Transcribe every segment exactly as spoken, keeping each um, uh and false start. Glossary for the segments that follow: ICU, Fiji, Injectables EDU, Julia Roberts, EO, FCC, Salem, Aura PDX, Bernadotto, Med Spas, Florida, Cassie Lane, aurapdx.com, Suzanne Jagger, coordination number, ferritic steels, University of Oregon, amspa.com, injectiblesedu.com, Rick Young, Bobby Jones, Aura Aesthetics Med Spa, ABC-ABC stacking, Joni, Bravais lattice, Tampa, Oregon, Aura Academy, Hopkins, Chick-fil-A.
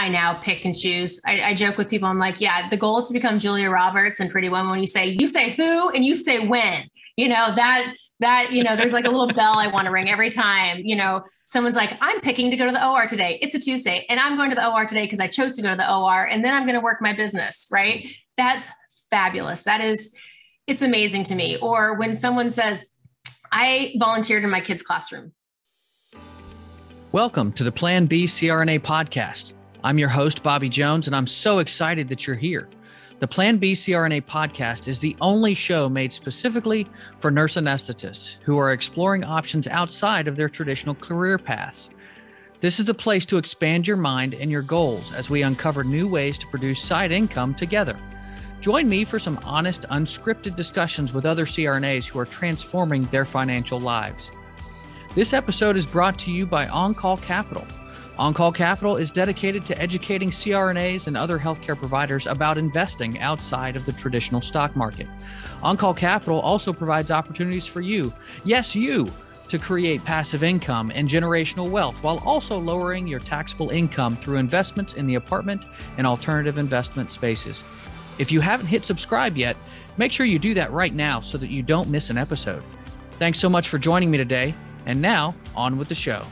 I now pick and choose. I, I joke with people. I'm like, yeah, the goal is to become Julia Roberts and Pretty Woman. When you say, you say who, and you say when, you know, that, that, you know, there's like a little bell I want to ring every time, you know, someone's like, I'm picking to go to the O R today. It's a Tuesday and I'm going to the O R today because I chose to go to the O R, and then I'm going to work my business. Right. That's fabulous. That is, it's amazing to me. Or when someone says, I volunteered in my kid's classroom. Welcome to the Plan B C R N A podcast. I'm your host, Bobby Jones, and I'm so excited that you're here. The Plan B C R N A podcast is the only show made specifically for nurse anesthetists who are exploring options outside of their traditional career paths. This is the place to expand your mind and your goals as we uncover new ways to produce side income together. Join me for some honest, unscripted discussions with other C R N As who are transforming their financial lives. This episode is brought to you by On-Call Capital. On-Call Capital is dedicated to educating C R N As and other healthcare providers about investing outside of the traditional stock market. On-Call Capital also provides opportunities for you, yes, you, to create passive income and generational wealth while also lowering your taxable income through investments in the apartment and alternative investment spaces. If you haven't hit subscribe yet, make sure you do that right now so that you don't miss an episode. Thanks so much for joining me today. And now, on with the show.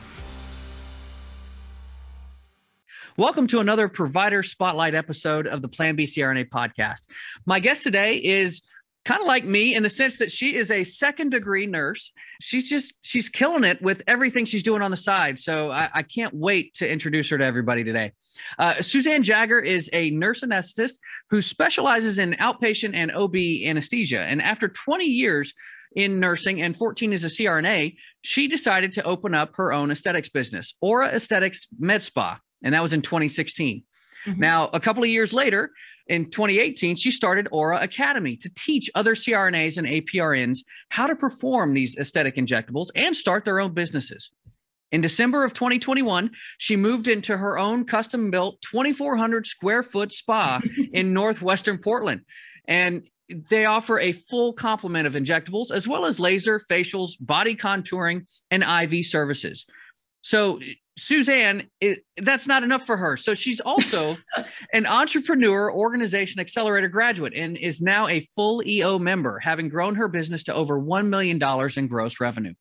Welcome to another Provider Spotlight episode of the Plan B C R N A podcast. My guest today is kind of like me in the sense that she is a second degree nurse. She's just, she's killing it with everything she's doing on the side. So I, I can't wait to introduce her to everybody today. Uh, Suzanne Jagger is a nurse anesthetist who specializes in outpatient and O B anesthesia. And after twenty years in nursing and fourteen as a C R N A, she decided to open up her own aesthetics business, Aura Aesthetics Med Spa. And that was in twenty sixteen. Mm-hmm. Now, a couple of years later, in twenty eighteen, she started Aura Academy to teach other C R N As and A P R Ns how to perform these aesthetic injectables and start their own businesses. In December of twenty twenty-one, she moved into her own custom-built twenty-four hundred square foot spa in northwestern Portland. And they offer a full complement of injectables, as well as laser, facials, body contouring, and I V services. So Suzanne, it, that's not enough for her. So she's also an entrepreneur organization accelerator graduate and is now a full E O member, having grown her business to over one million dollars in gross revenue.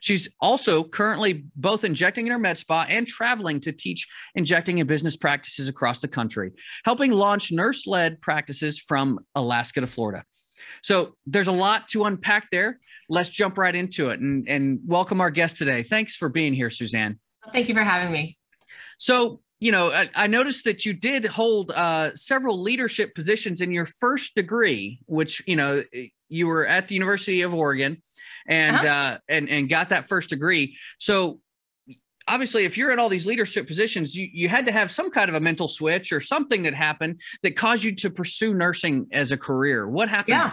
She's also currently both injecting in her med spa and traveling to teach injecting and business practices across the country, helping launch nurse-led practices from Alaska to Florida. So there's a lot to unpack there. Let's jump right into it and, and welcome our guest today. Thanks for being here, Suzanne. Thank you for having me. So, you know, I, I noticed that you did hold uh, several leadership positions in your first degree, which, you know, you were at the University of Oregon and, uh-huh. uh, and, and got that first degree. So obviously, if you're in all these leadership positions, you, you had to have some kind of a mental switch or something that happened that caused you to pursue nursing as a career. What happened? Yeah.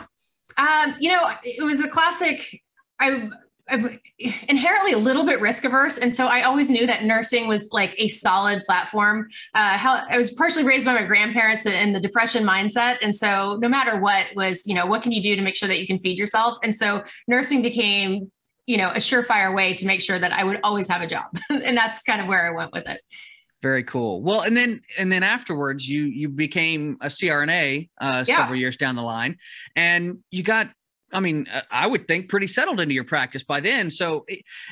Um, you know, it was a classic. I I'm inherently a little bit risk averse. And so I always knew that nursing was like a solid platform. Uh, how I was partially raised by my grandparents in the depression mindset. And so no matter what was, you know, what can you do to make sure that you can feed yourself? And so nursing became, you know, a surefire way to make sure that I would always have a job. And that's kind of where I went with it. Very cool. Well, and then, and then afterwards you, you became a C R N A uh, yeah. several years down the line, and you got, I mean, I would think pretty settled into your practice by then. So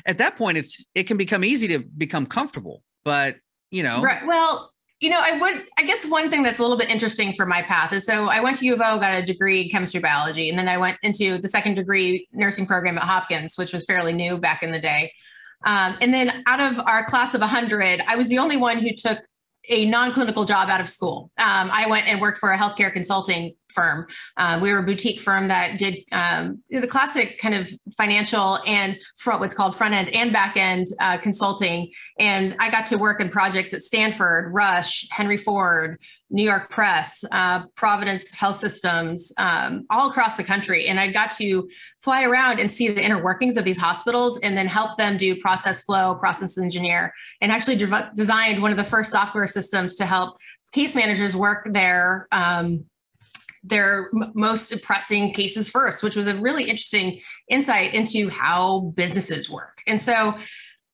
at that point, it's, it can become easy to become comfortable, but you know, right. Well, you know, I would, I guess one thing that's a little bit interesting for my path is, so I went to U of O, got a degree in chemistry, biology, and then I went into the second degree nursing program at Hopkins, which was fairly new back in the day. Um, and then out of our class of a hundred, I was the only one who took a non-clinical job out of school. Um, I went and worked for a healthcare consulting firm. Uh, we were a boutique firm that did um, the classic kind of financial and front, what's called front end and back end uh, consulting. And I got to work in projects at Stanford, Rush, Henry Ford, New York Press, uh, Providence Health Systems, um, all across the country. And I got to fly around and see the inner workings of these hospitals and then help them do process flow, process engineer, and actually de- designed one of the first software systems to help case managers work their um, their most depressing cases first, which was a really interesting insight into how businesses work. And so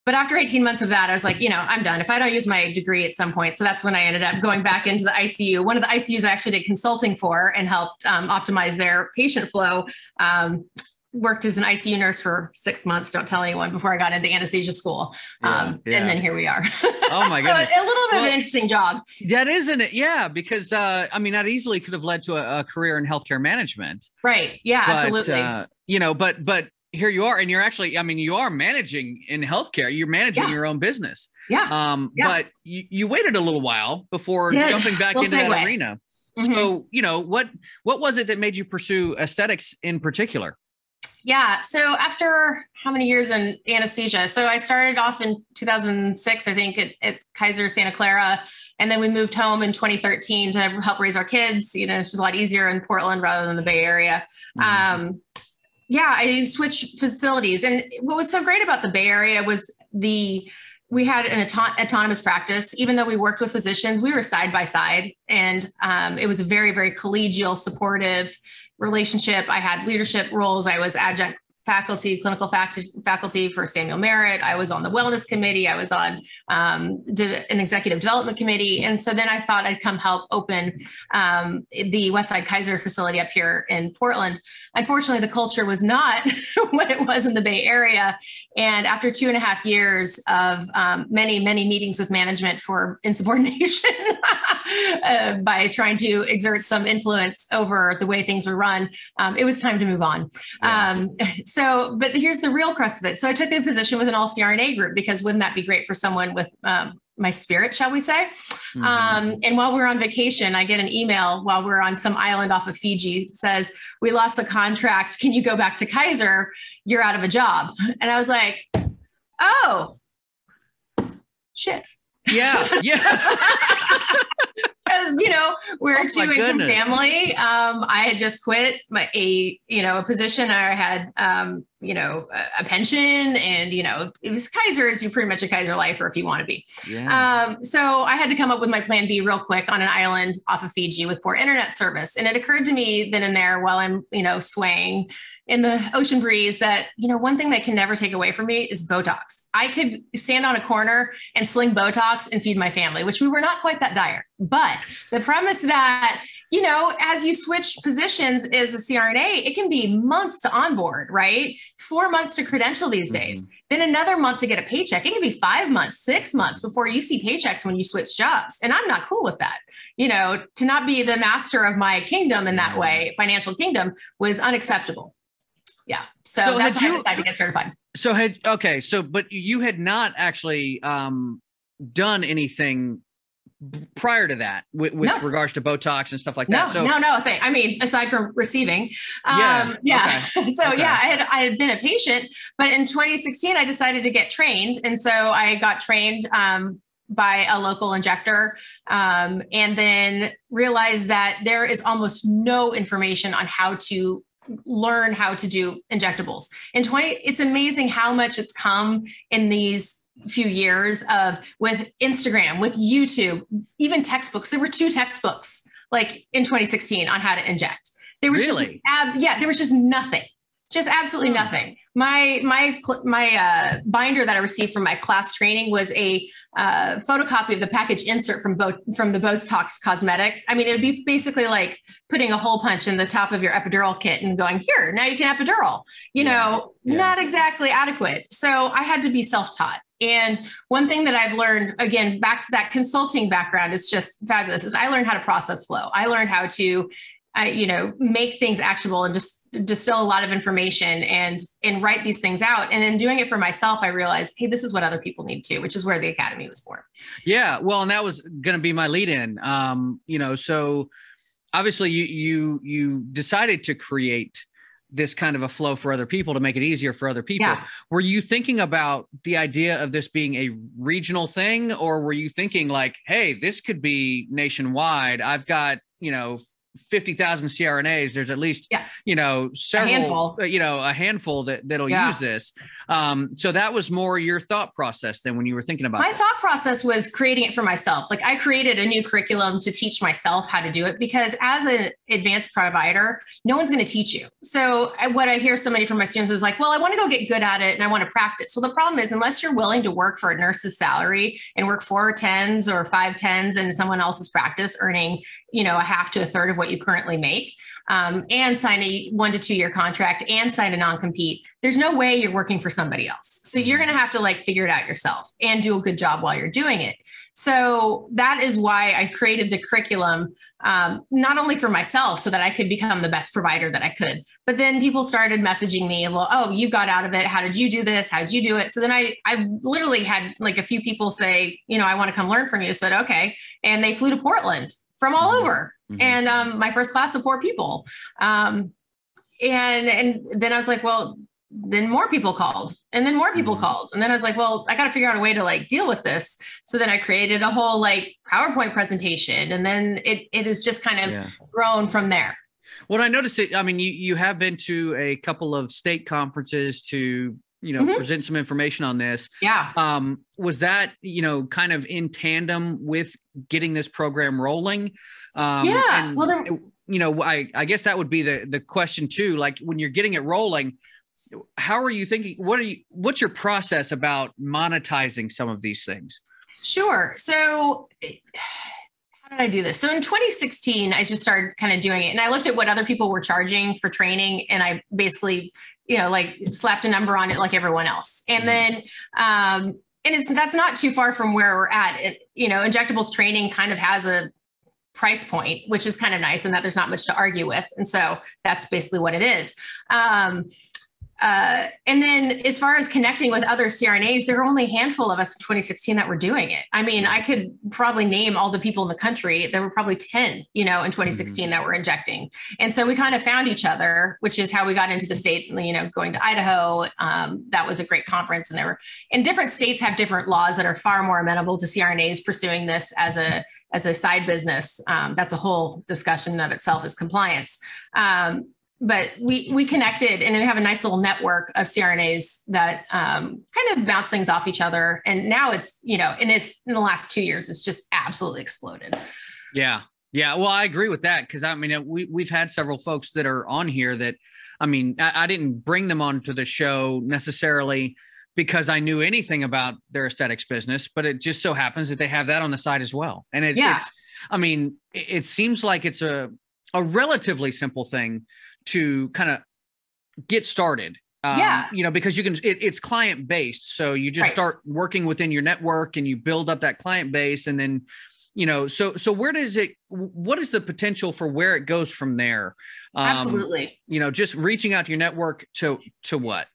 But after eighteen months of that, I was like, you know, I'm done if I don't use my degree at some point. So that's when I ended up going back into the I C U. One of the I C Us I actually did consulting for and helped um, optimize their patient flow. Um, worked as an I C U nurse for six months. Don't tell anyone, before I got into anesthesia school. Yeah, um, yeah. And then here we are. Oh my so goodness. A little bit well, of an interesting job. That isn't it. Yeah. Because, uh, I mean, that easily could have led to a, a career in healthcare management. Right. Yeah, but, absolutely. Uh, you know, but, but, here you are, and you're actually, I mean, you are managing in healthcare, you're managing yeah. your own business. Yeah. Um, yeah. But you, you waited a little while before yeah. jumping back we'll into that way. arena. Mm-hmm. So, you know, what, what was it that made you pursue aesthetics in particular? Yeah. So after how many years in anesthesia? So I started off in two thousand six, I think at, at Kaiser Santa Clara. And then we moved home in twenty thirteen to help raise our kids. You know, it's just a lot easier in Portland rather than the Bay Area. Mm-hmm. Um, Yeah, I switched facilities. And what was so great about the Bay Area was the, we had an auto- autonomous practice. Even though we worked with physicians, we were side by side. And um, it was a very, very collegial, supportive relationship. I had leadership roles. I was adjunct faculty, clinical fact- faculty for Samuel Merritt. I was on the wellness committee. I was on um, de- an executive development committee. And so then I thought I'd come help open um, the Westside Kaiser facility up here in Portland. Unfortunately, the culture was not what it was in the Bay Area. And after two and a half years of um, many, many meetings with management for insubordination uh, by trying to exert some influence over the way things were run, um, it was time to move on. Yeah. Um, so, but here's the real crux of it. So I took a position with an all C R N A group, because wouldn't that be great for someone with um, my spirit, shall we say? Mm-hmm. Um, and while we're on vacation, I get an email while we're on some island off of Fiji, says, we lost the contract. Can you go back to Kaiser? You're out of a job. And I was like, oh, shit. Yeah. Yeah. Because, you know, we're oh a two-income family. Um, I had just quit my, a, you know, a position. I had, um, you know, a, a pension, and, you know, it was Kaiser's. You're pretty much a Kaiser lifer if you want to be. Yeah. Um, so I had to come up with my plan B real quick on an island off of Fiji with poor internet service. And it occurred to me then and there, while I'm, you know, swaying in the ocean breeze, that, you know, one thing they can never take away from me is Botox. I could stand on a corner and sling Botox and feed my family, which we were not quite that dire. But the premise that, you know, as you switch positions as a C R N A, it can be months to onboard, right? Four months to credential these days, mm-hmm. then another month to get a paycheck. It can be five months, six months before you see paychecks when you switch jobs. And I'm not cool with that. You know, to not be the master of my kingdom in that way, financial kingdom, was unacceptable. Yeah. So, so that's why I decided to get certified. So had, okay. So, but you had not actually um, done anything prior to that with, with no. regards to Botox and stuff like that. No, so, no, no thing. I mean, aside from receiving, um, yeah. yeah. Okay. So okay. yeah, I had, I had been a patient, but in twenty sixteen, I decided to get trained. And so I got trained um, by a local injector um, and then realized that there is almost no information on how to learn how to do injectables. In twenty, it's amazing how much it's come in these few years of with Instagram, with YouTube, even textbooks. There were two textbooks like in twenty sixteen on how to inject. There was really? just, yeah, there was just nothing, just absolutely nothing. My, my, my uh, binder that I received from my class training was a uh, photocopy of the package insert from Bo- from the Botox cosmetic. I mean, it'd be basically like putting a hole punch in the top of your epidural kit and going, here, now you can epidural, you yeah. know, yeah. not exactly adequate. So I had to be self-taught. And one thing that I've learned, again, back that consulting background is just fabulous, is I learned how to process flow. I learned how to, uh, you know, make things actionable and just distill a lot of information and, and write these things out. And in doing it for myself, I realized, hey, this is what other people need too, which is where the Academy was born. Yeah. Well, and that was going to be my lead in, um, you know, so obviously you, you, you decided to create this kind of a flow for other people to make it easier for other people. Yeah. Were you thinking about the idea of this being a regional thing, or were you thinking like, hey, this could be nationwide? I've got, you know, fifty thousand C R N As, there's at least, yeah. you know, several, uh, you know, a handful that that'll yeah. use this. Um, so that was more your thought process than when you were thinking about my this. Thought process was creating it for myself. Like I created a new curriculum to teach myself how to do it, because as an advanced provider, no one's going to teach you. So I, what I hear so many from my students is like, well, I want to go get good at it and I want to practice. So the problem is, unless you're willing to work for a nurse's salary and work four tens or five tens in someone else's practice, earning, you know, a half to a third of what you currently make, um, and sign a one to two year contract and sign a non-compete, there's no way you're working for somebody else. So you're going to have to like figure it out yourself and do a good job while you're doing it. So that is why I created the curriculum, um, not only for myself so that I could become the best provider that I could, but then people started messaging me, well, oh, you got out of it. How did you do this? How did you do it? So then I, I literally had like a few people say, you know, I want to come learn from you. I said, okay. And they flew to Portland from all over. Mm-hmm. And um, my first class of four people. Um, and, and then I was like, well, then more people called, and then more people mm-hmm. called. And then I was like, well, I got to figure out a way to like deal with this. So then I created a whole like PowerPoint presentation. And then it it is just kind of yeah. grown from there. Well, I noticed it. I mean, you, you have been to a couple of state conferences to, you know, mm-hmm. present some information on this. Yeah. Um, was that, you know, kind of in tandem with getting this program rolling? Um, yeah. And, well, there... you know, I, I guess that would be the, the question too. Like when you're getting it rolling, how are you thinking, what are you, what's your process about monetizing some of these things? Sure. So how did I do this? So in twenty sixteen, I just started kind of doing it, and I looked at what other people were charging for training. And I basically, you know, like slapped a number on it like everyone else. And then, um, and it's, that's not too far from where we're at. It, you know, injectables training kind of has a price point, which is kind of nice, and that there's not much to argue with. And so that's basically what it is. Um, Uh, and then as far as connecting with other C R N As, there were only a handful of us in twenty sixteen that were doing it. I mean, I could probably name all the people in the country. There were probably ten, you know, in twenty sixteen mm-hmm. that were injecting. And so we kind of found each other, which is how we got into the state, you know, going to Idaho. Um, that was a great conference. And there were, and different states have different laws that are far more amenable to C R N As pursuing this as a, as a side business. Um, that's a whole discussion of itself is compliance. Um, But we we connected, and we have a nice little network of C R N As that um, kind of bounce things off each other. And now it's, you know, and it's in the last two years, it's just absolutely exploded. Yeah. Yeah. Well, I agree with that, because I mean, we, we've had several folks that are on here that, I mean, I, I didn't bring them onto the show necessarily because I knew anything about their aesthetics business, but it just so happens that they have that on the side as well. And it, yeah. it's, I mean, it, it seems like it's a, a relatively simple thing to kind of get started, um, yeah. you know, because you can, it, it's client based. So you just right. start working within your network and you build up that client base. And then, you know, so, so where does it, what is the potential for where it goes from there? Um, Absolutely. You know, just reaching out to your network to, to what?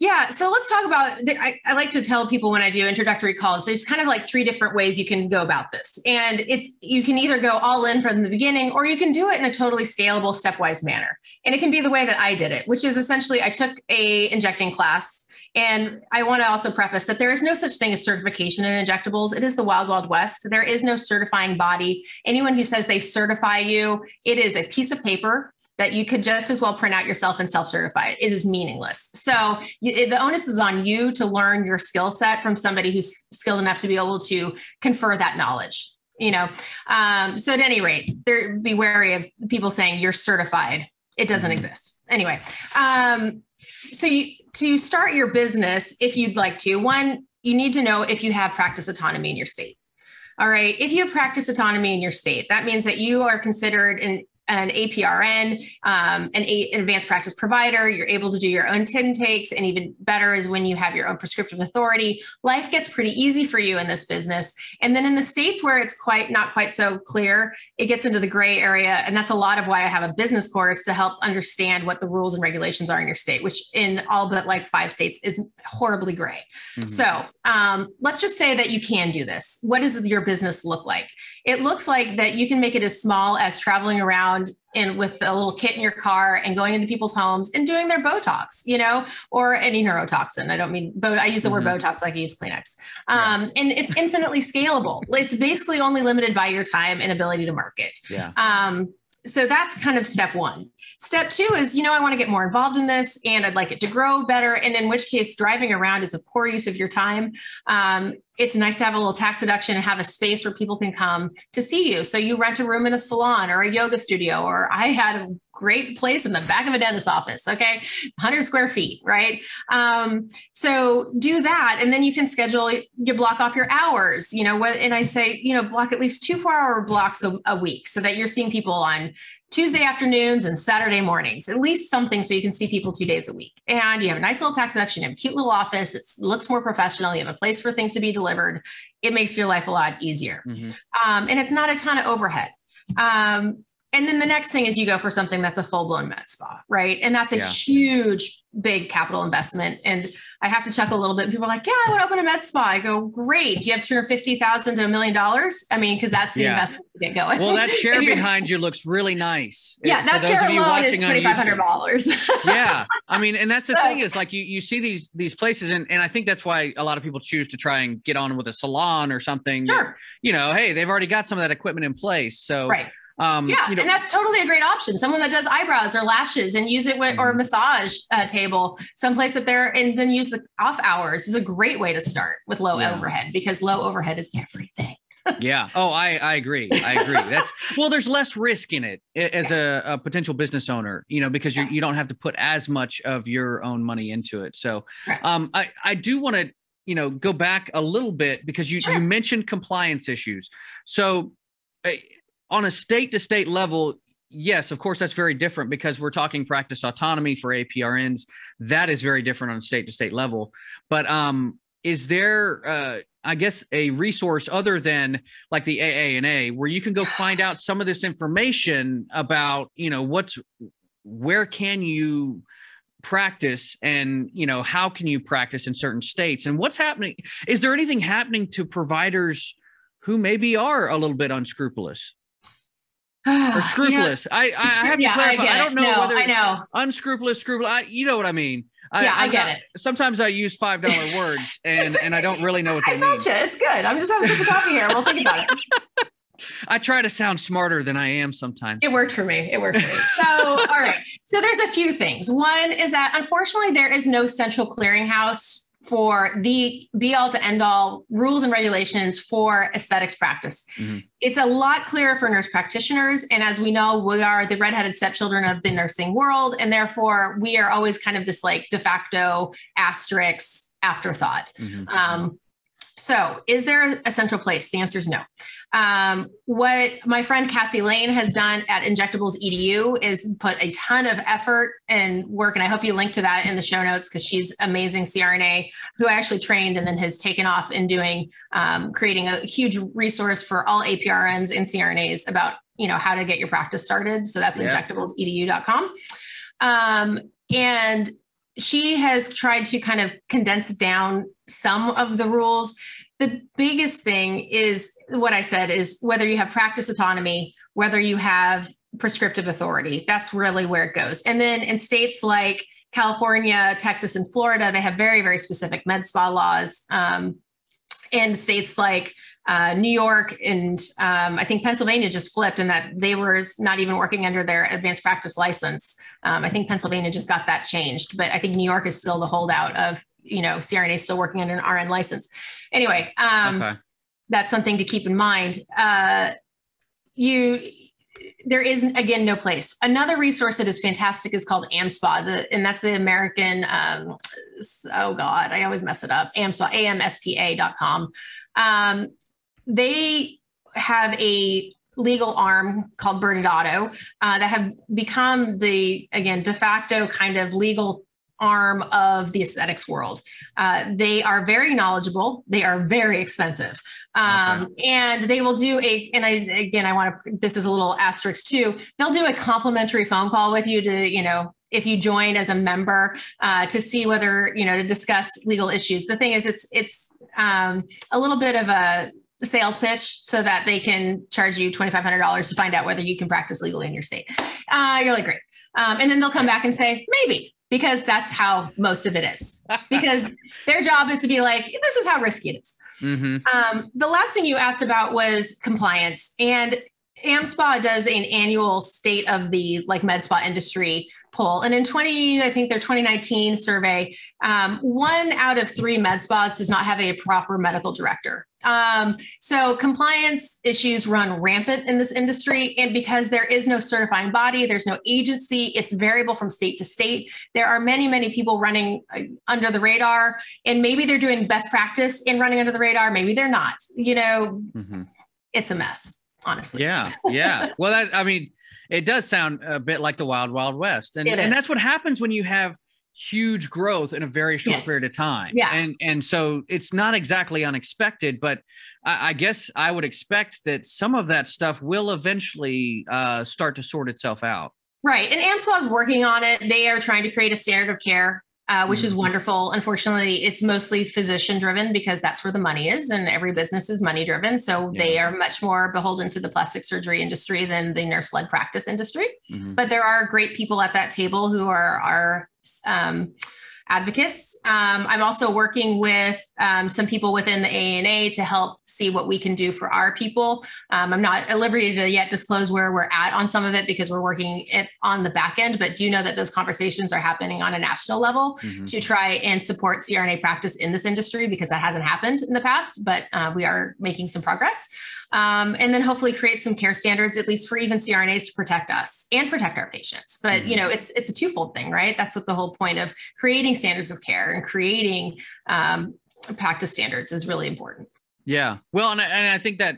Yeah. So let's talk about, I, I like to tell people when I do introductory calls, there's kind of like three different ways you can go about this. And it's, you can either go all in from the beginning, or you can do it in a totally scalable, stepwise manner. And it can be the way that I did it, which is essentially I took a injecting class. And I want to also preface that there is no such thing as certification in injectables. It is the wild, wild west. There is no certifying body. Anyone who says they certify you, it is a piece of paper that you could just as well print out yourself and self-certify. It is meaningless. So you, the onus is on you to learn your skill set from somebody who's skilled enough to be able to confer that knowledge, you know? Um, so at any rate, there, be wary of people saying you're certified. It doesn't exist. Anyway, um, so you, to start your business, if you'd like to, one, you need to know if you have practice autonomy in your state. All right. If you have practice autonomy in your state, that means that you are considered an an A P R N, um, an, a, an advanced practice provider. You're able to do your own tin takes. And even better is when you have your own prescriptive authority, life gets pretty easy for you in this business. And then in the states where it's quite not quite so clear, it gets into the gray area. And that's a lot of why I have a business course to help understand what the rules and regulations are in your state, which in all but like five states is horribly gray. Mm-hmm. So um, let's just say that you can do this. What does your business look like? It looks like that you can make it as small as traveling around and with a little kit in your car and going into people's homes and doing their Botox, you know, or any neurotoxin. I don't mean, but I use the mm-hmm. word Botox like I use Kleenex. Um, yeah. And it's infinitely scalable. It's basically only limited by your time and ability to market. Yeah. Um, So that's kind of step one. Step two is, you know, I want to get more involved in this and I'd like it to grow better. And in which case driving around is a poor use of your time. Um, it's nice to have a little tax deduction and have a space where people can come to see you. So you rent a room in a salon or a yoga studio, or I had a great place in the back of a dentist's office. Okay. one hundred square feet. Right. Um, so do that. And then you can schedule, you block off your hours, you know, and I say, you know, block at least two four hour blocks a, a week so that you're seeing people on Tuesday afternoons and Saturday mornings, at least something. So you can see people two days a week and you have a nice little tax deduction, you have a cute little office. It looks more professional. You have a place for things to be delivered. It makes your life a lot easier. Mm-hmm. Um, and it's not a ton of overhead. Um, And then the next thing is you go for something that's a full-blown med spa, right? And that's a yeah. huge, big capital investment. And I have to chuckle a little bit. And people are like, yeah, I want to open a med spa. I go, great. Do you have two hundred fifty thousand dollars to a million dollars? I mean, because that's the yeah. investment to get going. Well, that chair behind you looks really nice. Yeah, it, that chair alone is twenty-five hundred dollars. Yeah. I mean, and that's the so, thing is like you, you see these these places. And, and I think that's why a lot of people choose to try and get on with a salon or something. Sure. That, you know, hey, they've already got some of that equipment in place. So right. Um, yeah, you know, and that's totally a great option. Someone that does eyebrows or lashes and use it with, or a massage uh, table, someplace that they're, and then use the off hours is a great way to start with low yeah. overhead, because low overhead is everything. yeah. Oh, I, I agree. I agree. That's well, there's less risk in it as yeah. a, a potential business owner, you know, because you you don't have to put as much of your own money into it. So right. um, I, I do want to, you know, go back a little bit because you, sure. you mentioned compliance issues. So uh, on a state to state level, yes, of course, that's very different because we're talking practice autonomy for A P R Ns. That is very different on a state to state level. But um, is there, uh, I guess, a resource other than like the A A N A where you can go find out some of this information about, you know, what's, where can you practice and, you know, how can you practice in certain states and what's happening? Is there anything happening to providers who maybe are a little bit unscrupulous? Or scrupulous. You know, I, I have yeah, to clarify. I, I don't know no, whether I know. unscrupulous, scrupulous. I, you know what I mean? I, yeah, I, I get not, it. Sometimes I use five dollar words, and and I don't really know what they I mean. You. It's good. I'm just having a sip of coffee here. We'll think about it. I try to sound smarter than I am sometimes. It worked for me. It worked for me. So, all right. So there's a few things. One is that unfortunately there is no central clearinghouse for the be all to end all rules and regulations for aesthetics practice. Mm-hmm. It's a lot clearer for nurse practitioners. And as we know, we are the redheaded stepchildren of the nursing world. And therefore we are always kind of this like de facto asterisk afterthought. Mm-hmm. Um, so is there a central place? The answer is no. Um, what my friend Cassie Lane has done at Injectables E D U is put a ton of effort and work. And I hope you link to that in the show notes because she's amazing C R N A who I actually trained and then has taken off in doing, um, creating a huge resource for all A P R Ns and C R N As about, you know, how to get your practice started. So that's yeah. injectables E D U dot com. Um, and she has tried to kind of condense down some of the rules. The biggest thing is what I said is whether you have practice autonomy, whether you have prescriptive authority, that's really where it goes. And then in states like California, Texas, and Florida, they have very, very specific med spa laws. Um, and states like uh, New York and um, I think Pennsylvania just flipped in that they were not even working under their advanced practice license. Um, I think Pennsylvania just got that changed, but I think New York is still the holdout of, you know, C R N A still working under an R N license. Anyway, um, okay. that's something to keep in mind. Uh, you, there is, again, no place. Another resource that is fantastic is called AMSPA, the, and that's the American, um, oh God, I always mess it up, AMSPA, A M S P A dot com. Um, they have a legal arm called Bernadotto uh, that have become the, again, de facto kind of legal arm of the aesthetics world. Uh, they are very knowledgeable. They are very expensive. Um, okay. And they will do a, and I, again, I want to, this is a little asterisk too. They'll do a complimentary phone call with you to, you know, if you join as a member uh, to see whether, you know, to discuss legal issues. The thing is it's, it's um, a little bit of a sales pitch so that they can charge you twenty-five hundred dollars to find out whether you can practice legally in your state. Uh, you're like, great. Um, and then they'll come back and say, maybe. Because that's how most of it is. Because their job is to be like, this is how risky it is. Mm-hmm. Um, the last thing you asked about was compliance. And AMSPA does an annual state of the like med spa industry poll. And in twenty, I think their twenty nineteen survey, um, one out of three med spas does not have a proper medical director. Um, so compliance issues run rampant in this industry, and because there is no certifying body, there's no agency, it's variable from state to state. There are many, many people running uh, under the radar, and maybe they're doing best practice in running under the radar. Maybe they're not, you know, mm-hmm. It's a mess, honestly. Yeah. Yeah. Well, that, I mean, it does sound a bit like the wild, wild west. And, and that's what happens when you have huge growth in a very short yes. period of time. Yeah. And, and so it's not exactly unexpected, but I, I guess I would expect that some of that stuff will eventually uh, start to sort itself out. Right. And AMSPA is working on it. They are trying to create a standard of care, uh, which mm-hmm. is wonderful. Unfortunately, it's mostly physician driven because that's where the money is, and every business is money driven. So yeah. they are much more beholden to the plastic surgery industry than the nurse led practice industry. Mm-hmm. But there are great people at that table who are, are, um, advocates. Um, I'm also working with, um, some people within the A N A to help see what we can do for our people. Um, I'm not at liberty to yet disclose where we're at on some of it because we're working it on the back end, but do know that those conversations are happening on a national level mm-hmm. to try and support C R N A practice in this industry, because that hasn't happened in the past, but, uh, we are making some progress. Um, and then hopefully create some care standards, at least for even C R N As, to protect us and protect our patients. But, mm-hmm. you know, it's, it's a twofold thing, right? That's what the whole point of creating standards of care and creating um, practice standards is really important. Yeah. Well, and I, and I think that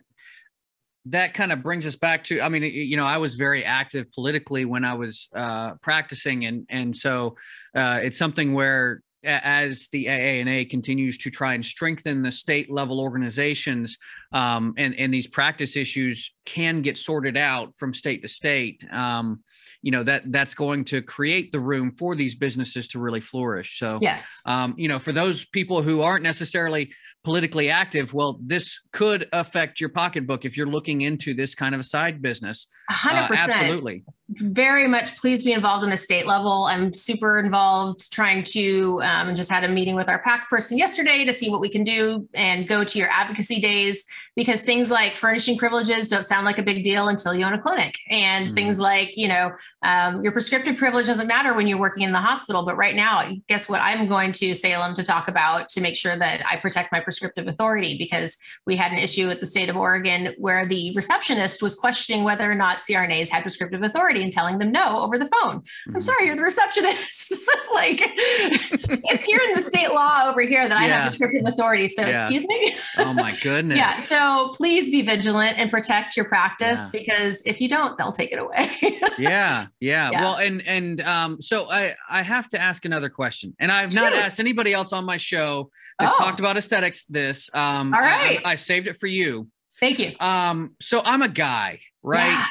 that kind of brings us back to, I mean, you know, I was very active politically when I was uh, practicing. And, and so uh, it's something where, as the A A N A continues to try and strengthen the state level organizations, um, and, and these practice issues can get sorted out from state to state, um, you know, that that's going to create the room for these businesses to really flourish. So, yes. um, you know, for those people who aren't necessarily politically active, well, this could affect your pocketbook if you're looking into this kind of a side business. one hundred percent. Uh, absolutely. Very much. Please be involved in the state level. I'm super involved trying to, um, just had a meeting with our PAC person yesterday to see what we can do, and go to your advocacy days, because things like furnishing privileges don't sound like a big deal until you own a clinic, and mm. things like, you know, um, your prescriptive privilege doesn't matter when you're working in the hospital. But right now, guess what? I'm going to Salem to talk about, to make sure that I protect my prescriptive authority, because we had an issue with the state of Oregon where the receptionist was questioning whether or not C R N As had prescriptive authority and telling them no over the phone. Mm. I'm sorry, you're the receptionist. Like, it's here in the state law over here that yeah. I have prescriptive authority. So yeah. excuse me. Oh my goodness. Yeah. So please be vigilant and protect your practice yeah. because if you don't, they'll take it away. yeah, yeah. Yeah. Well, and, and, um, so I, I have to ask another question, and I've not Dude. asked anybody else on my show that's oh. talked about aesthetics this, um, all right. I, I, I saved it for you. Thank you. Um, so I'm a guy, right? Yeah.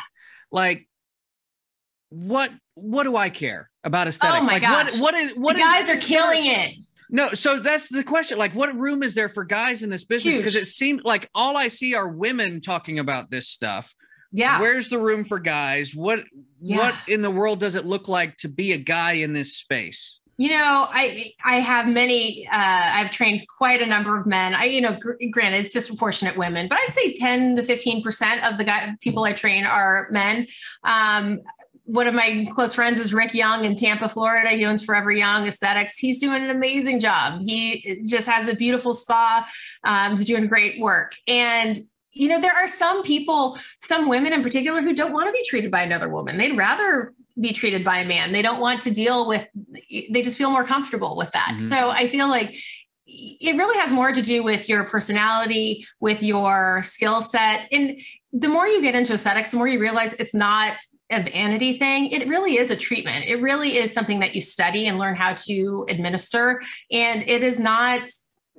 Like, what, what do I care about aesthetics? Oh my like gosh. What, what is, what you is, guys are killing it. No. So that's the question. Like, what room is there for guys in this business? Because it seems like all I see are women talking about this stuff. Yeah. Where's the room for guys? What, yeah. what in the world does it look like to be a guy in this space? You know, I, I have many, uh, I've trained quite a number of men. I, you know, gr- granted it's disproportionate women, but I'd say ten to fifteen percent of the guy people I train are men. Um, One of my close friends is Rick Young in Tampa, Florida. He owns Forever Young Aesthetics. He's doing an amazing job. He just has a beautiful spa. Um, he's doing great work. And, you know, there are some people, some women in particular, who don't want to be treated by another woman. They'd rather be treated by a man. They don't want to deal with, they just feel more comfortable with that. Mm-hmm. So I feel like it really has more to do with your personality, with your skill set. And the more you get into aesthetics, the more you realize it's not a vanity thing. It really is a treatment. It really is something that you study and learn how to administer. And it is not,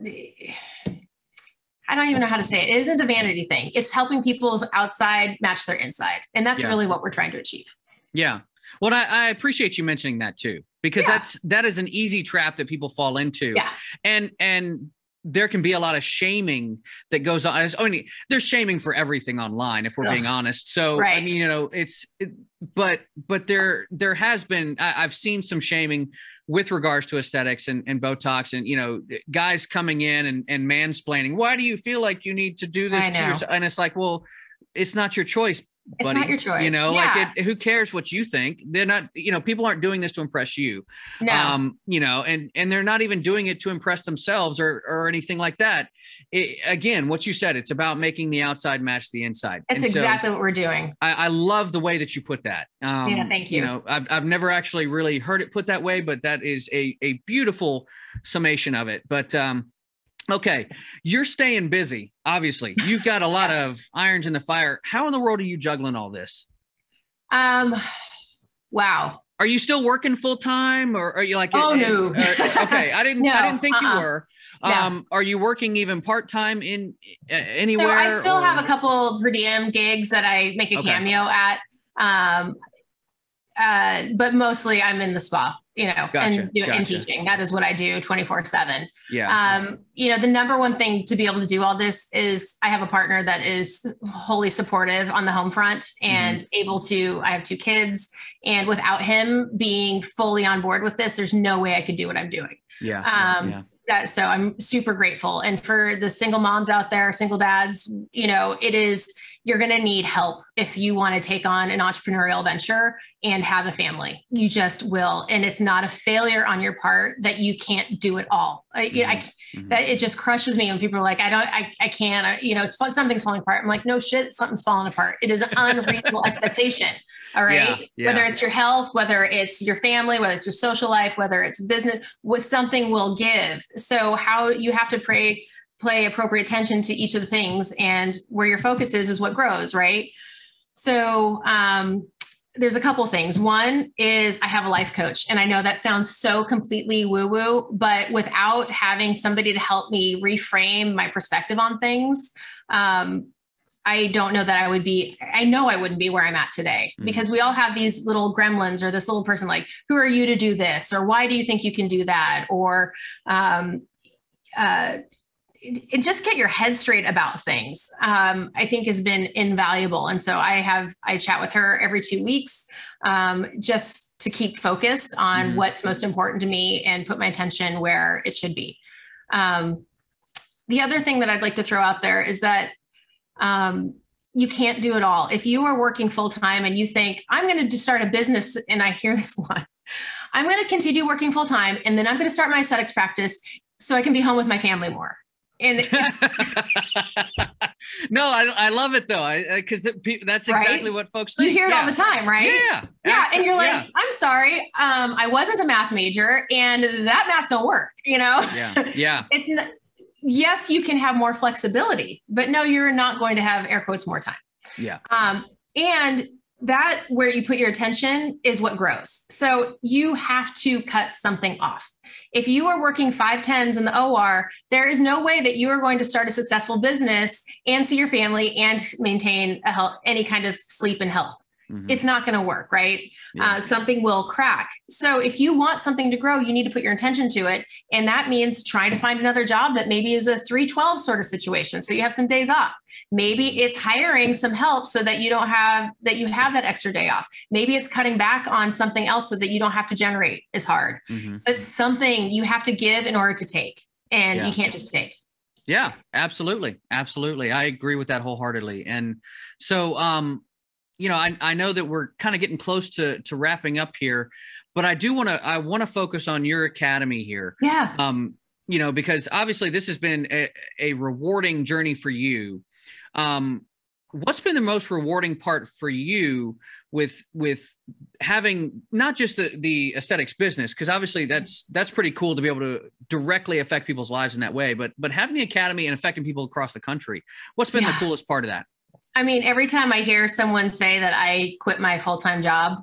I don't even know how to say it. It isn't a vanity thing. It's helping people's outside match their inside. And that's yeah. really what we're trying to achieve. Yeah. Well, I, I appreciate you mentioning that too, because yeah. that's, that is an easy trap that people fall into. Yeah. And, and there can be a lot of shaming that goes on. I mean, there's shaming for everything online, if we're Ugh. being honest. So, right. I mean, you know, it's, it, but, but there, there has been, I, I've seen some shaming with regards to aesthetics and, and Botox, and, you know, guys coming in and, and mansplaining, why do you feel like you need to do this to yourself? And it's like, well, it's not your choice, It's buddy, not your choice. You know, yeah. like it, who cares what you think? They're not, you know, people aren't doing this to impress you. No. Um, you know, and, and they're not even doing it to impress themselves or, or anything like that. It, again, what you said, it's about making the outside match the inside. That's and exactly so what we're doing. I, I love the way that you put that. Um, yeah, thank you. You know, I've, I've never actually really heard it put that way, but that is a, a beautiful summation of it. But, um, okay. You're staying busy. Obviously you've got a lot of irons in the fire. How in the world are you juggling all this? Um, wow. Are you still working full time, or are you like, oh, it, no. Or, okay. I didn't, no, I didn't think uh-uh. you were, um, no. Are you working even part-time in uh, anywhere? So I still or? have a couple per diem gigs that I make a okay. cameo at. Um, uh, but mostly I'm in the spa. you know, gotcha, and, gotcha. and teaching. That is what I do twenty-four seven. Yeah. Um, you know, the number one thing to be able to do all this is I have a partner that is wholly supportive on the home front and mm-hmm. able to, I have two kids, and without him being fully on board with this, there's no way I could do what I'm doing. Yeah. Um, yeah. That, so I'm super grateful. And for the single moms out there, single dads, you know, it is, you're going to need help if you want to take on an entrepreneurial venture and have a family. You just will. And it's not a failure on your part that you can't do it all. I, mm-hmm. I, that it just crushes me when people are like, I don't, I, I can't, I, you know, it's something's falling apart. I'm like, no shit, something's falling apart. It is an unreasonable expectation. All right. Yeah, yeah. Whether it's your health, whether it's your family, whether it's your social life, whether it's business, what something will give. So how you have to pray, play appropriate attention to each of the things, and where your focus is, is what grows. Right. So, um, there's a couple things. One is I have a life coach, and I know that sounds so completely woo woo, but without having somebody to help me reframe my perspective on things, um, I don't know that I would be, I know I wouldn't be where I'm at today, mm-hmm. because we all have these little gremlins or this little person, like, who are you to do this? Or why do you think you can do that? Or, um, uh, and just get your head straight about things, um, I think has been invaluable. And so I have, I chat with her every two weeks um, just to keep focused on mm-hmm. what's most important to me and put my attention where it should be. Um, the other thing that I'd like to throw out there is that um, you can't do it all. If you are working full time and you think, I'm going to start a business, and I hear this a lot, I'm going to continue working full time, and then I'm going to start my aesthetics practice so I can be home with my family more. And it's no, I, I love it though. I, cause it, that's exactly right? what folks think. You hear it yeah. all the time, right? Yeah. Yeah. yeah. And you're like, yeah. I'm sorry. Um, I wasn't a math major, and that math don't work, you know? Yeah. Yeah. It's not, yes, you can have more flexibility, but no, you're not going to have air quotes more time. Yeah. Um, and that where you put your attention is what grows. So you have to cut something off. If you are working five tens in the O R, there is no way that you are going to start a successful business and see your family and maintain a health, any kind of sleep and health. Mm-hmm. It's not going to work, right? Yeah. Uh, something will crack. So if you want something to grow, you need to put your intention to it. And that means trying to find another job that maybe is a three twelve sort of situation. So you have some days off. Maybe it's hiring some help so that you don't have, that you have that extra day off. Maybe it's cutting back on something else so that you don't have to generate as hard, mm-hmm. but something you have to give in order to take, and yeah. you can't just take. Yeah, absolutely. Absolutely. I agree with that wholeheartedly. And so, um, you know, I, I know that we're kind of getting close to, to wrapping up here, but I do want to, I want to focus on your academy here. Yeah. Um, you know, because obviously this has been a, a rewarding journey for you. Um, what's been the most rewarding part for you with, with having not just the, the aesthetics business? Cause obviously that's, that's pretty cool to be able to directly affect people's lives in that way, but, but having the academy and affecting people across the country, what's been yeah. the coolest part of that? I mean, every time I hear someone say that I quit my full-time job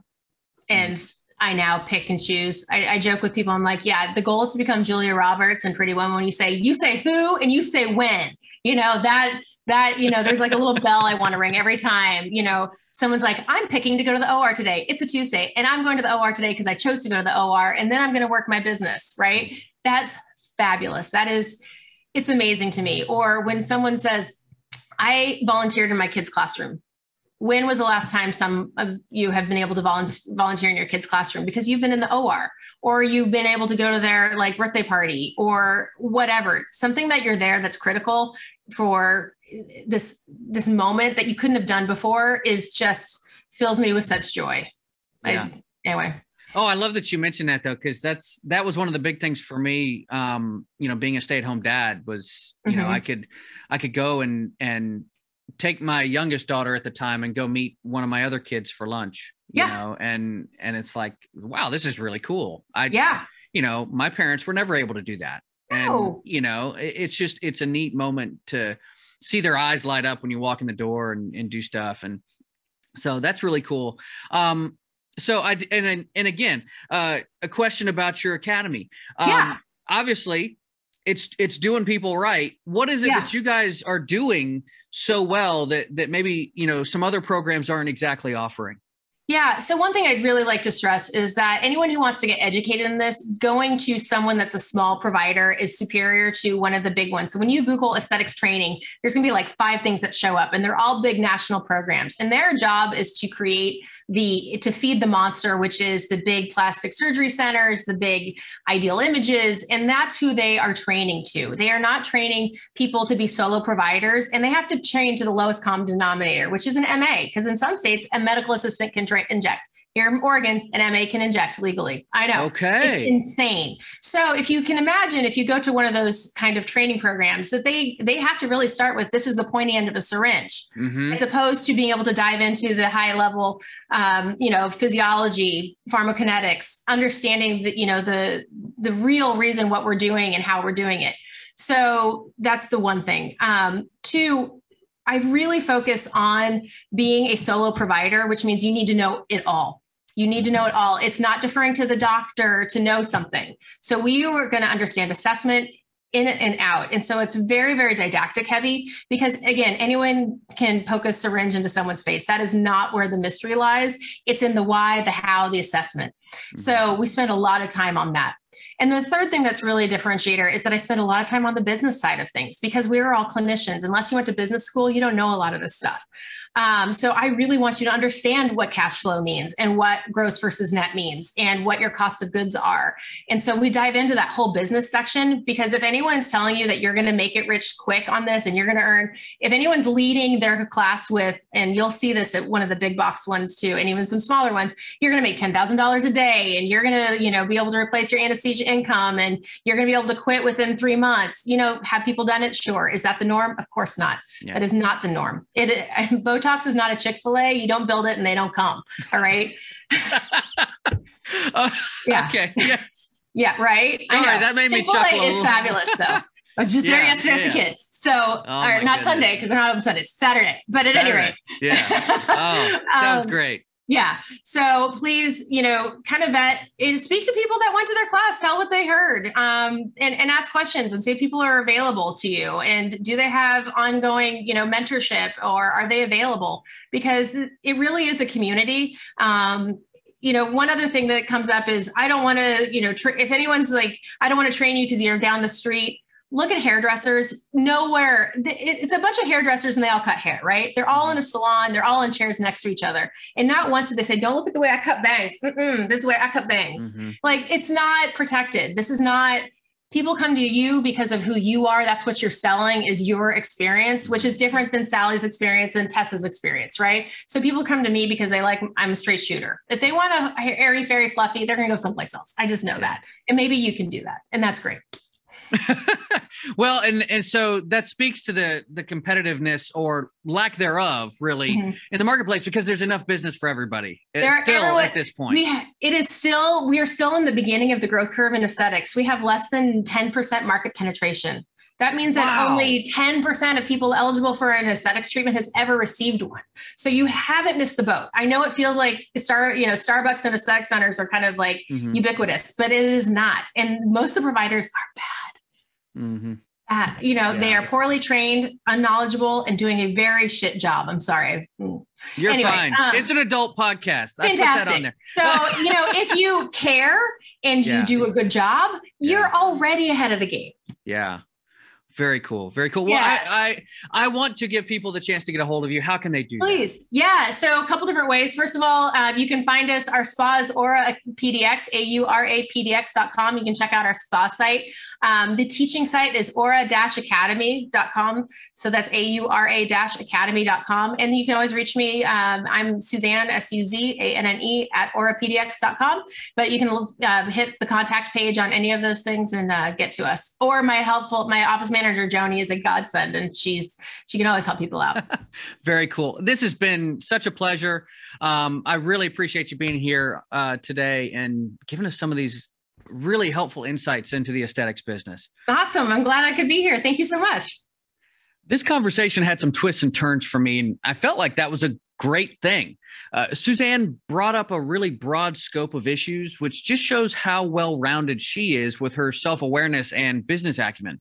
and I now pick and choose, I, I joke with people. I'm like, yeah, the goal is to become Julia Roberts and Pretty Woman. When you say, you say who, and you say when, you know, that, That, you know, there's like a little bell I want to ring every time, you know, someone's like, I'm picking to go to the O R today. It's a Tuesday, and I'm going to the O R today because I chose to go to the O R, and then I'm going to work my business. Right. That's fabulous. That is, it's amazing to me. Or when someone says, I volunteered in my kids' classroom. When was the last time some of you have been able to volunteer in your kids' classroom because you've been in the O R, or you've been able to go to their like birthday party or whatever, something that you're there that's critical for this, this moment that you couldn't have done before is just fills me with such joy. Yeah. I, anyway. Oh, I love that you mentioned that though, because that's, that was one of the big things for me. Um, you know, being a stay-at-home dad was, you mm-hmm. know, I could, I could go and, and take my youngest daughter at the time and go meet one of my other kids for lunch, you yeah. know, and, and it's like, wow, this is really cool. I, yeah. you know, my parents were never able to do that. No. And, you know, it, it's just, it's a neat moment to see their eyes light up when you walk in the door and, and do stuff. And so that's really cool. Um, So I, and, and again, uh, a question about your academy. Um, yeah. Obviously it's, it's doing people right. What is it yeah. that you guys are doing so well that, that maybe, you know, some other programs aren't exactly offering? Yeah. So one thing I'd really like to stress is that anyone who wants to get educated in this, going to someone that's a small provider is superior to one of the big ones. So when you Google aesthetics training, there's going to be like five things that show up, and they're all big national programs. And their job is to create the, to feed the monster, which is the big plastic surgery centers, the big Ideal Images. And that's who they are training to. They are not training people to be solo providers, and they have to train to the lowest common denominator, which is an M A. Because in some states, a medical assistant can inject. Here in Oregon, an M A can inject legally. I know. Okay. It's insane. So if you can imagine, if you go to one of those kind of training programs, that they, they have to really start with, this is the pointy end of a syringe, mm-hmm. as opposed to being able to dive into the high level, um, you know, physiology, pharmacokinetics, understanding that, you know, the, the real reason what we're doing and how we're doing it. So that's the one thing. Um, two, I really focus on being a solo provider, which means you need to know it all. You need to know it all. It's not deferring to the doctor to know something. So we are going to understand assessment in and out. And so it's very, very didactic heavy because, again, anyone can poke a syringe into someone's face. That is not where the mystery lies. It's in the why, the how, the assessment. So we spend a lot of time on that. And the third thing that's really a differentiator is that I spend a lot of time on the business side of things because we were all clinicians. Unless you went to business school, you don't know a lot of this stuff. Um, so I really want you to understand what cash flow means and what gross versus net means and what your cost of goods are. And so we dive into that whole business section, because if anyone's telling you that you're going to make it rich quick on this and you're going to earn, if anyone's leading their class with, and you'll see this at one of the big box ones too, and even some smaller ones, you're going to make ten thousand dollars a day and you're going to, you know, be able to replace your anesthesia income and you're going to be able to quit within three months, you know, have people done it? Sure. Is that the norm? Of course not. Yeah. That is not the norm. It, it both Botox is not a Chick-fil-A. You don't build it and they don't come. All right. oh, yeah. Okay. Yes. Yeah. Right. All right. That made me Chick-fil-A chuckle. Chick-fil-A is fabulous though. I was just yeah, there yesterday yeah. with the kids. So, oh, or not goodness. Sunday, because they're not on Sundays, Saturday, but at Saturday. any rate. Yeah. Oh, that was um, great. Yeah. So please, you know, kind of vet, speak to people that went to their class, tell what they heard, um, and, and ask questions and see if people are available to you. And do they have ongoing, you know, mentorship, or are they available? Because it really is a community. Um, you know, one other thing that comes up is I don't want to, you know, tra- if anyone's like, I don't want to train you because you're down the street. Look at hairdressers. Nowhere. It's a bunch of hairdressers and they all cut hair, right? They're all in a salon. They're all in chairs next to each other. And not once did they say, don't look at the way I cut bangs. Mm-mm, this is the way I cut bangs. Mm-hmm. Like, it's not protected. This is not, people come to you because of who you are. That's what you're selling, is your experience, which is different than Sally's experience and Tessa's experience, right? So people come to me because they like, I'm a straight shooter. If they want a airy, fairy, fluffy, they're going to go someplace else. I just know that. And maybe you can do that. And that's great. Well, and, and so that speaks to the, the competitiveness or lack thereof really mm-hmm. in the marketplace, because there's enough business for everybody. It's there, still everyone, at this point. We ha- it is still, we are still in the beginning of the growth curve in aesthetics. We have less than ten percent market penetration. That means that wow. only ten percent of people eligible for an aesthetics treatment has ever received one. So you haven't missed the boat. I know it feels like Star, you know, Starbucks and aesthetic centers are kind of like mm-hmm. ubiquitous, but it is not. And most of the providers are bad. Mm-hmm. Uh, you know, yeah. they are poorly trained, unknowledgeable, and doing a very shit job. I'm sorry. You're anyway, fine. Um, it's an adult podcast. I fantastic. Put that on there. So, you know, if you care and yeah. you do a good job, yeah. you're already ahead of the game. Yeah. Very cool. Very cool. Yeah. Well, I, I I want to give people the chance to get a hold of you. How can they do Please. that? Please. Yeah. So a couple different ways. First of all, um, you can find us. Our spa is Aura P D X, A U R A P D X dot com. You can check out our spa site. Um, the teaching site is aura academy dot com. So that's A U R A academy dot com. And you can always reach me. Um, I'm Suzanne, S U Z A N N E at aura p d x dot com. But you can uh, hit the contact page on any of those things and uh, get to us. Or my helpful, my office manager, Joni, is a godsend, and she's, she can always help people out. Very cool. This has been such a pleasure. Um, I really appreciate you being here uh, today and giving us some of these really helpful insights into the aesthetics business. Awesome. I'm glad I could be here. Thank you so much. This conversation had some twists and turns for me, and I felt like that was a great thing. Uh, Suzanne brought up a really broad scope of issues, which just shows how well-rounded she is with her self-awareness and business acumen.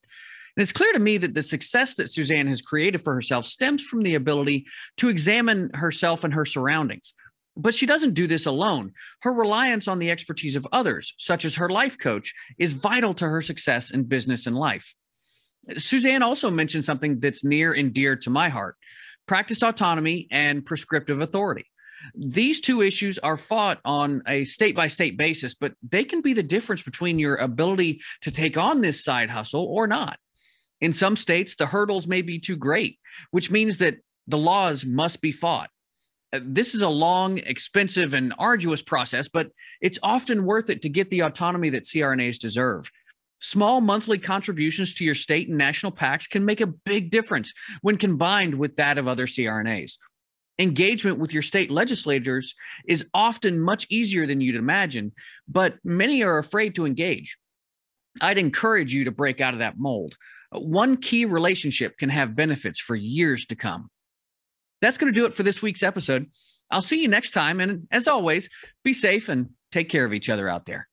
And it's clear to me that the success that Suzanne has created for herself stems from the ability to examine herself and her surroundings. But she doesn't do this alone. Her reliance on the expertise of others, such as her life coach, is vital to her success in business and life. Suzanne also mentioned something that's near and dear to my heart: practice autonomy and prescriptive authority. These two issues are fought on a state-by-state basis, but they can be the difference between your ability to take on this side hustle or not. In some states, the hurdles may be too great, which means that the laws must be fought. This is a long, expensive, and arduous process, but it's often worth it to get the autonomy that C R N As deserve. Small monthly contributions to your state and national PACs can make a big difference when combined with that of other C R N As. Engagement with your state legislators is often much easier than you'd imagine, but many are afraid to engage. I'd encourage you to break out of that mold. One key relationship can have benefits for years to come. That's going to do it for this week's episode. I'll see you next time. And as always, be safe and take care of each other out there.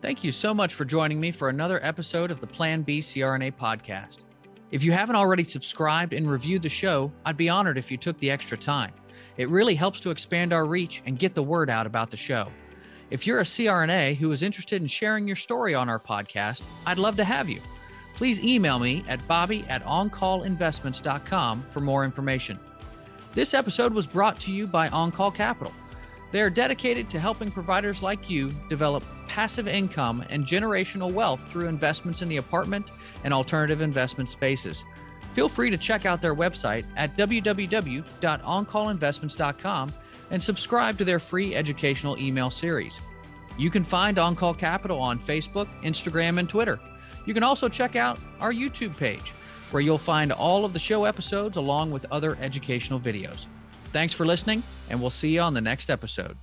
Thank you so much for joining me for another episode of the Plan B C R N A podcast. If you haven't already subscribed and reviewed the show, I'd be honored if you took the extra time. It really helps to expand our reach and get the word out about the show. If you're a C R N A who is interested in sharing your story on our podcast, I'd love to have you. Please email me at bobby at on call investments dot com for more information. This episode was brought to you by On-Call Capital. They are dedicated to helping providers like you develop passive income and generational wealth through investments in the apartment and alternative investment spaces. Feel free to check out their website at w w w dot on call investments dot com and subscribe to their free educational email series. You can find On-Call Capital on Facebook, Instagram, and Twitter. You can also check out our YouTube page, where you'll find all of the show episodes along with other educational videos. Thanks for listening, and we'll see you on the next episode.